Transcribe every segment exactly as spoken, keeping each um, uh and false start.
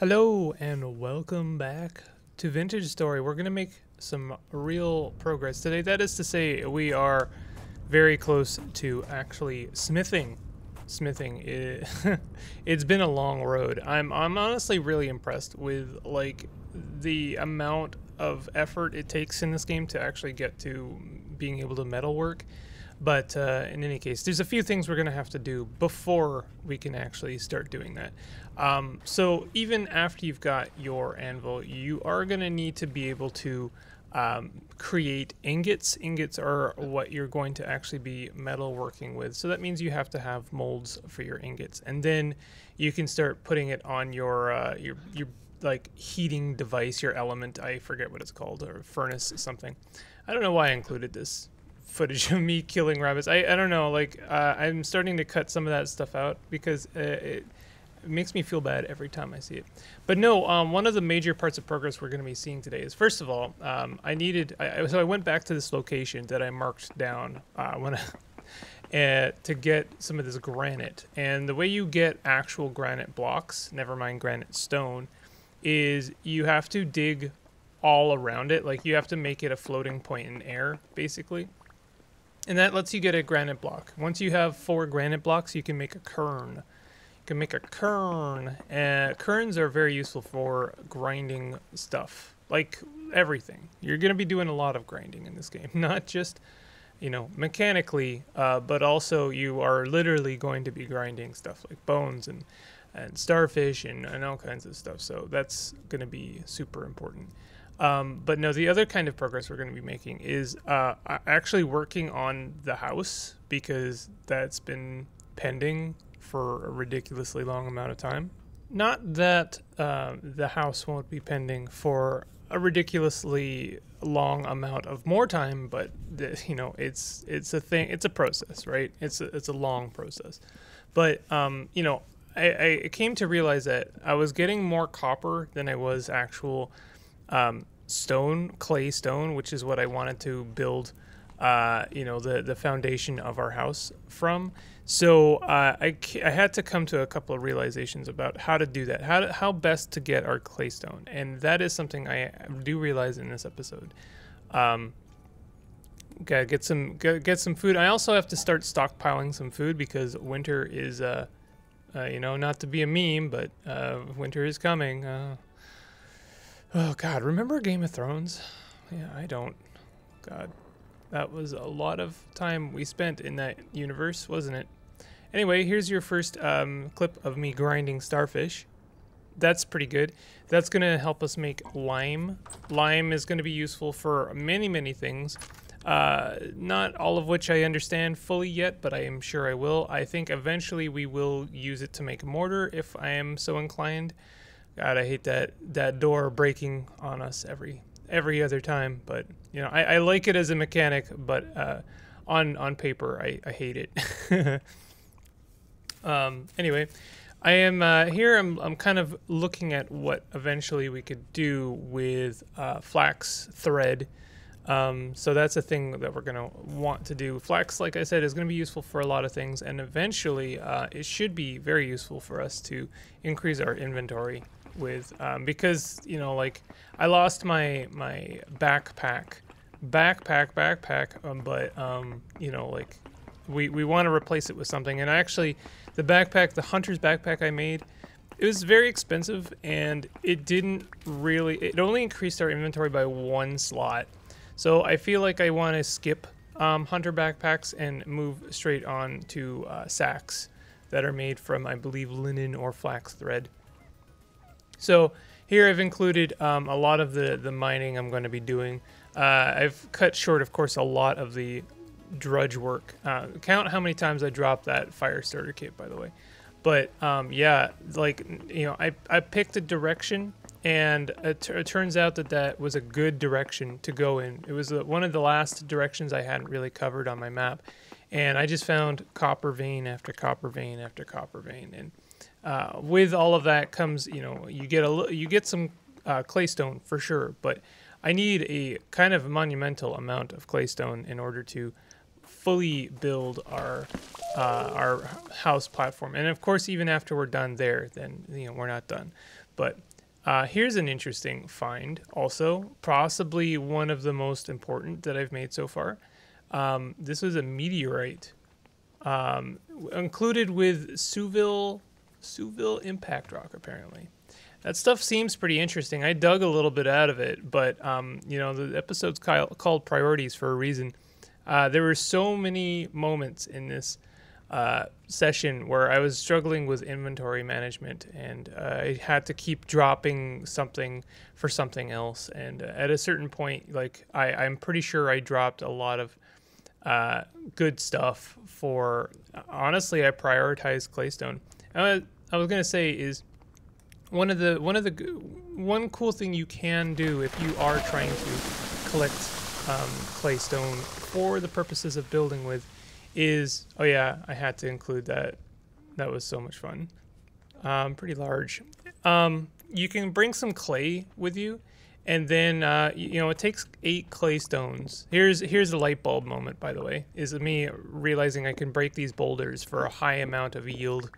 Hello and welcome back to Vintage Story. We're going to make some real progress today. That is to say, we are very close to actually smithing. Smithing, it, it's been a long road. I'm, I'm honestly really impressed with like the amount of effort it takes in this game to actually get to being able to metalwork. But uh, in any case, there's a few things we're going to have to do before we can actually start doing that. Um, so even after you've got your anvil, you are going to need to be able to um, create ingots. Ingots are what you're going to actually be metal working with. So that means you have to have molds for your ingots. And then you can start putting it on your uh, your, your like heating device, your element. I forget what it's called, or furnace something. I don't know why I included this footage of me killing rabbits. I, I don't know, like uh, I'm starting to cut some of that stuff out because uh, it makes me feel bad every time I see it. But no, um, one of the major parts of progress we're going to be seeing today is, first of all, um, I needed, I, so I went back to this location that I marked down uh, when I, uh, to get some of this granite. And the way you get actual granite blocks, never mind granite stone, is you have to dig all around it. Like you have to make it a floating point in air, basically. And that lets you get a granite block. Once you have four granite blocks, you can make a cairn. You can make a cairn. Uh, cairns are very useful for grinding stuff, like everything. You're going to be doing a lot of grinding in this game, not just, you know, mechanically, uh, but also you are literally going to be grinding stuff like bones and, and starfish and, and all kinds of stuff. So that's going to be super important. Um, but no, the other kind of progress we're going to be making is uh, actually working on the house, because that's been pending for a ridiculously long amount of time. Not that uh, the house won't be pending for a ridiculously long amount of more time, but the, you know, it's it's a thing. It's a process, right? It's a, it's a long process. But um, you know, I, I came to realize that I was getting more copper than I was actual. Um, stone, clay stone, which is what I wanted to build, uh, you know, the, the foundation of our house from. So uh, I, I had to come to a couple of realizations about how to do that, how, to, how best to get our clay stone. And that is something I do realize in this episode. Um, gotta get some, gotta get some food. I also have to start stockpiling some food, because winter is, uh, uh, you know, not to be a meme, but uh, winter is coming. Uh, Oh, God, remember Game of Thrones? Yeah, I don't. God, that was a lot of time we spent in that universe, wasn't it? Anyway, here's your first um, clip of me grinding starfish. That's pretty good. That's going to help us make lime. Lime is going to be useful for many, many things. Uh, not all of which I understand fully yet, but I am sure I will. I think eventually we will use it to make mortar if I am so inclined. God, I hate that that door breaking on us every every other time. But you know, I, I like it as a mechanic, but uh, on on paper, I, I hate it. um, anyway, I am uh, here. I'm I'm kind of looking at what eventually we could do with uh, flax thread. Um, so that's a thing that we're gonna want to do. Flax, like I said, is gonna be useful for a lot of things, and eventually uh, it should be very useful for us to increase our inventory with, um, because, you know, like I lost my my backpack backpack backpack um, but um, you know, like we, we want to replace it with something. And actually the backpack, the hunter's backpack I made, it was very expensive, and it didn't really, it only increased our inventory by one slot. So I feel like I want to skip um, hunter backpacks and move straight on to uh, sacks that are made from, I believe, linen or flax thread. So here I've included um, a lot of the, the mining I'm going to be doing. Uh, I've cut short, of course, a lot of the drudge work. Uh, count how many times I dropped that fire starter kit, by the way. But um, yeah, like, you know, I, I picked a direction, and it, t it turns out that that was a good direction to go in. It was one of the last directions I hadn't really covered on my map. And I just found copper vein after copper vein after copper vein. And Uh, with all of that comes, you know, you get a you get some uh, claystone for sure, but I need a kind of monumental amount of claystone in order to fully build our uh, our house platform. And of course, even after we're done there, then you know we're not done. But uh, here's an interesting find, also possibly one of the most important that I've made so far. Um, this was a meteorite um, included with Siouxville Siouxville impact rock, apparently. That stuff seems pretty interesting. I dug a little bit out of it, but um, you know, the episode's called Priorities for a reason. Uh, there were so many moments in this uh, session where I was struggling with inventory management, and uh, I had to keep dropping something for something else. And uh, at a certain point, like I, I'm pretty sure I dropped a lot of uh, good stuff for. Honestly, I prioritized claystone. Uh, I was gonna say is. One of the one of the one cool thing you can do if you are trying to collect um, clay stone for the purposes of building with is, oh yeah, I had to include that. That was so much fun. Um, pretty large. Um, you can bring some clay with you, and then uh, you know it takes eight clay stones. Here's here's a light bulb moment, by the way, is me realizing I can break these boulders for a high amount of yield.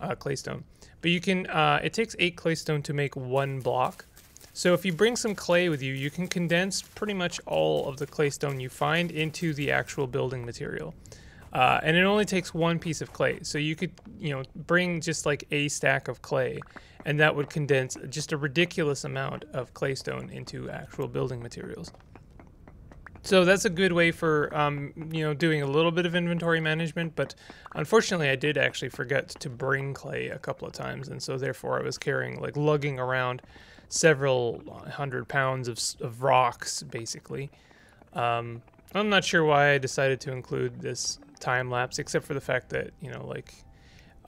Uh, claystone, but you can uh, it takes eight claystone to make one block. So if you bring some clay with you, you can condense pretty much all of the claystone you find into the actual building material, uh, and it only takes one piece of clay. So you could you know bring just like a stack of clay, and that would condense just a ridiculous amount of claystone into actual building materials. So that's a good way for um, you know doing a little bit of inventory management, but unfortunately I did actually forget to bring clay a couple of times, and so therefore I was carrying like lugging around several hundred pounds of, of rocks basically. Um, I'm not sure why I decided to include this time lapse, except for the fact that you know like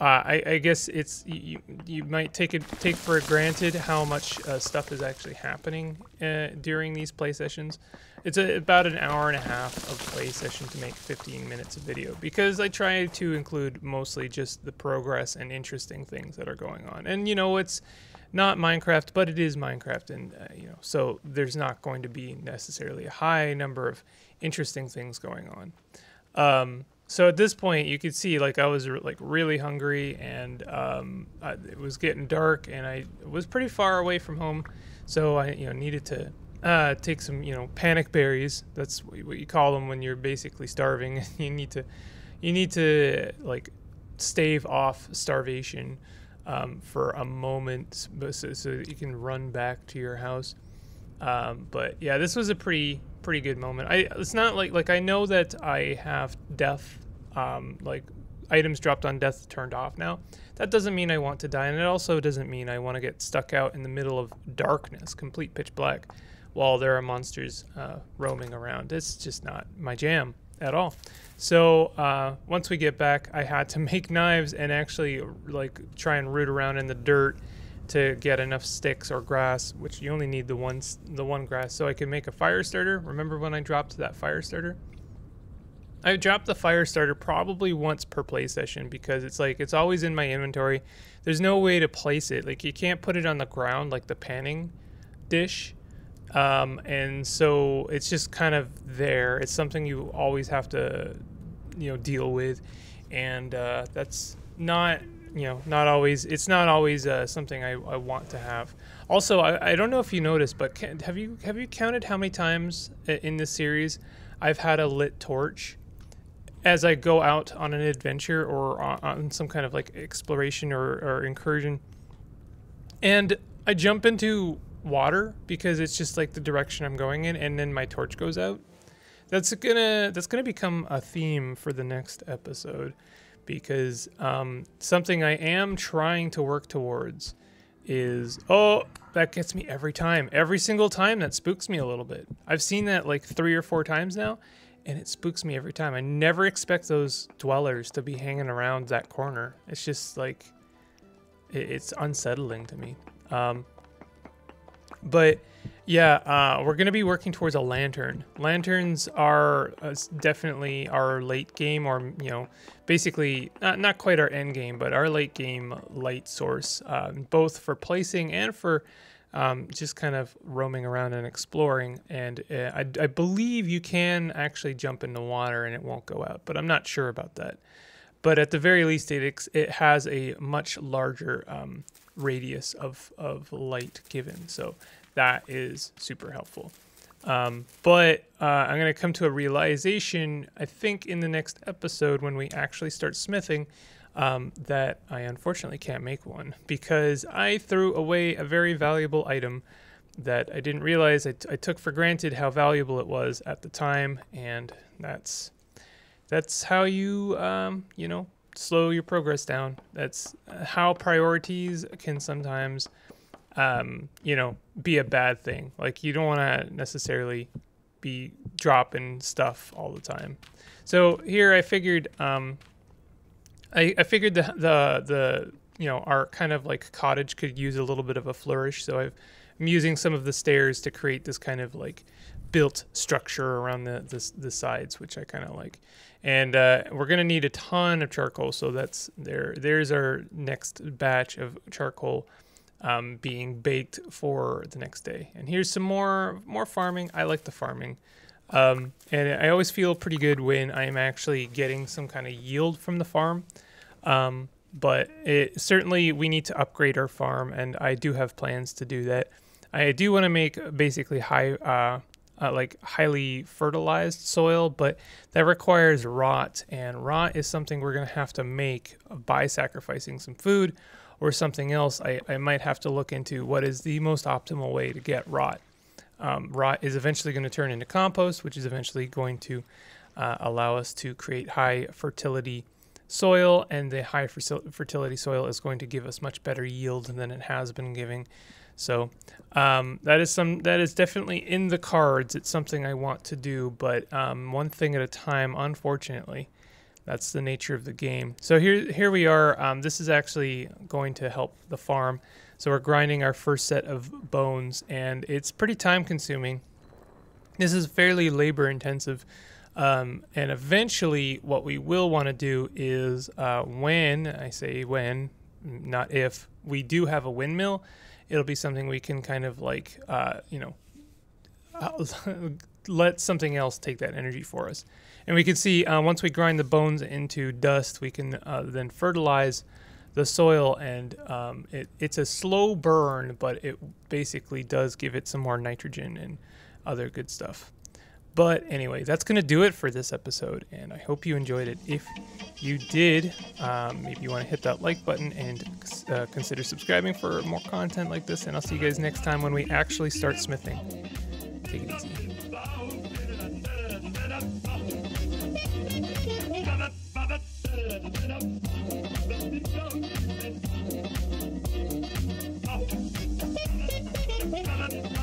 uh, I, I guess it's you, you might take it take for granted how much uh, stuff is actually happening uh, during these play sessions. It's a, about an hour and a half of play session to make fifteen minutes of video, because I try to include mostly just the progress and interesting things that are going on. And, you know, it's not Minecraft, but it is Minecraft. And, uh, you know, so there's not going to be necessarily a high number of interesting things going on. Um, so at this point, you could see, like, I was, re like, really hungry, and um, I, it was getting dark, and I was pretty far away from home. So I, you know, needed to... Uh, take some, you know, panic berries. That's what you call them when you're basically starving. you need to, you need to like stave off starvation um, for a moment, so, so that you can run back to your house. Um, but yeah, this was a pretty, pretty good moment. I, it's not like like I know that I have death, um, like items dropped on death turned off now. That doesn't mean I want to die, and it also doesn't mean I want to get stuck out in the middle of darkness, complete pitch black, while there are monsters uh, roaming around. It's just not my jam at all. So uh, once we get back, I had to make knives and actually like try and root around in the dirt to get enough sticks or grass, which you only need the one the one grass, so I can make a fire starter. Remember when I dropped that fire starter? I dropped the fire starter probably once per play session, because it's like it's always in my inventory. There's no way to place it. Like you can't put it on the ground like the panning dish. Um, and so it's just kind of there. It's something you always have to, you know, deal with. And, uh, that's not, you know, not always, it's not always, uh, something I, I want to have. Also, I, I don't know if you noticed, but can, have you, have you counted how many times in this series I've had a lit torch as I go out on an adventure or on, on some kind of like exploration or, or incursion? And I jump into water because it's just like the direction I'm going in, and then my torch goes out. That's gonna that's gonna become a theme for the next episode, because um, something I am trying to work towards is, oh, that gets me every time. Every single time that spooks me a little bit. I've seen that like three or four times now, and it spooks me every time. I never expect those dwellers to be hanging around that corner. It's just like, it, it's unsettling to me. Um, But yeah, uh, we're going to be working towards a lantern. Lanterns are uh, definitely our late game, or, you know, basically not, not quite our end game, but our late game light source, uh, both for placing and for um, just kind of roaming around and exploring. And uh, I, I believe you can actually jump into water and it won't go out, but I'm not sure about that. But at the very least, it, it has a much larger um, radius of, of light given. So that is super helpful. Um, but uh, I'm going to come to a realization, I think, in the next episode when we actually start smithing, um, that I unfortunately can't make one because I threw away a very valuable item that I didn't realize. I, t I took for granted how valuable it was at the time, and that's that's how you um, you know, slow your progress down. That's how priorities can sometimes Um, you know, be a bad thing. Like, you don't want to necessarily be dropping stuff all the time. So here I figured, um, I, I figured the, the, the, you know, our kind of like cottage could use a little bit of a flourish. So I've, I'm using some of the stairs to create this kind of like built structure around the, the, the sides, which I kind of like. And uh, we're going to need a ton of charcoal. So that's there. There's our next batch of charcoal Um, being baked for the next day. And here's some more more farming. I like the farming, um, and I always feel pretty good when I am actually getting some kind of yield from the farm, um, but it, certainly we need to upgrade our farm, and I do have plans to do that. I do want to make basically high uh, uh, like highly fertilized soil, but that requires rot, and rot is something we're gonna have to make by sacrificing some food or something else. I, I might have to look into what is the most optimal way to get rot. Um, rot is eventually going to turn into compost, which is eventually going to uh, allow us to create high fertility soil, and the high fertility soil is going to give us much better yield than it has been giving. So um, that is some that is definitely in the cards. It's something I want to do, but um, one thing at a time, unfortunately. That's the nature of the game. So here, here we are. Um, this is actually going to help the farm. So we're grinding our first set of bones, and it's pretty time consuming. This is fairly labor intensive. Um, and eventually what we will want to do is uh, when, I say when, not if, we do have a windmill, it'll be something we can kind of like, uh, you know, let something else take that energy for us. And we can see uh, once we grind the bones into dust, we can uh, then fertilize the soil, and um, it, it's a slow burn, but it basically does give it some more nitrogen and other good stuff. But anyway, that's going to do it for this episode, and I hope you enjoyed it. If you did, um, maybe you want to hit that like button and uh, consider subscribing for more content like this, and I'll see you guys next time when we actually start smithing. Take it easy. Bye.